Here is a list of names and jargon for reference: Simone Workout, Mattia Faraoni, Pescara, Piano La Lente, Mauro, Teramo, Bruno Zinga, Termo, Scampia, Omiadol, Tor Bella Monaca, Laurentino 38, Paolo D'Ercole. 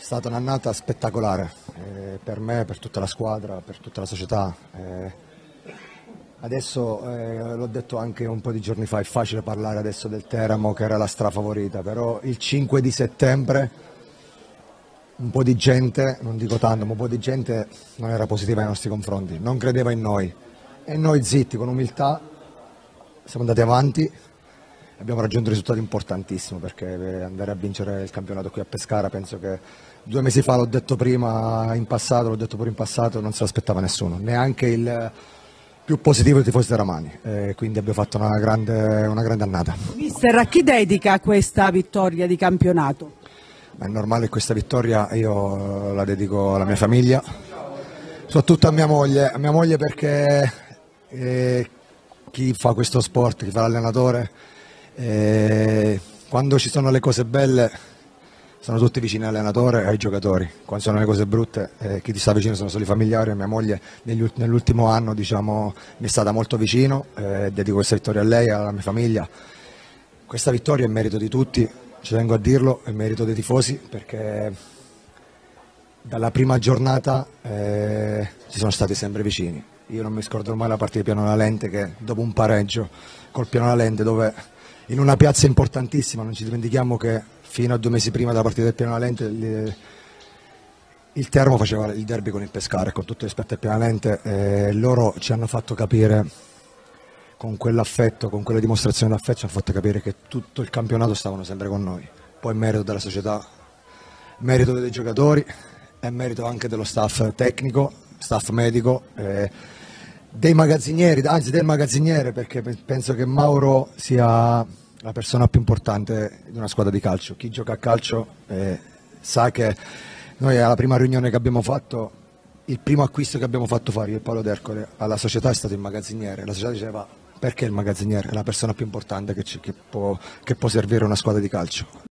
È stata un'annata spettacolare per me, per tutta la squadra, per tutta la società. Adesso, l'ho detto anche un po' di giorni fa, è facile parlare adesso del Teramo che era la strafavorita, però il 5 di settembre un po' di gente, non dico tanto, ma un po' di gente non era positiva nei nostri confronti, non credeva in noi e noi zitti, con umiltà, siamo andati avanti. Abbiamo raggiunto un risultato importantissimo, perché andare a vincere il campionato qui a Pescara, penso che 2 mesi fa, l'ho detto prima in passato, l'ho detto pure in passato, non se l'aspettava nessuno, neanche il più positivo dei tifosi teramani, quindi abbiamo fatto una grande annata. Mister, a chi dedica questa vittoria di campionato? Ma è normale che questa vittoria io la dedico alla mia famiglia, soprattutto a mia moglie perché chi fa questo sport, chi fa l'allenatore, quando ci sono le cose belle sono tutti vicini all'allenatore e ai giocatori, quando sono le cose brutte chi ti sta vicino sono solo i familiari. Mia moglie nell'ultimo anno, diciamo, mi è stata molto vicino, dedico questa vittoria a lei, alla mia famiglia. Questa vittoria è merito di tutti, ci vengo a dirlo, è merito dei tifosi, perché dalla prima giornata ci sono stati sempre vicini. Io non mi scordo mai la partita di Piano La Lente, che dopo un pareggio col Piano La Lente, dove in una piazza importantissima, non ci dimentichiamo che fino a 2 mesi prima della partita del Piano La Lente il Termo faceva il derby con il Pescara, con tutto rispetto al Piano La Lente, loro ci hanno fatto capire, con quell'affetto, con quella dimostrazione d'affetto, ci hanno fatto capire che tutto il campionato stavano sempre con noi. Poi merito della società, merito dei giocatori e merito anche dello staff tecnico, staff medico, dei magazzinieri, anzi del magazziniere, perché penso che Mauro sia la persona più importante di una squadra di calcio. Chi gioca a calcio sa che noi alla prima riunione che abbiamo fatto, il primo acquisto che abbiamo fatto fare io e Paolo D'Ercole alla società è stato il magazziniere. La società diceva: perché il magazziniere? È la persona più importante che può servire una squadra di calcio.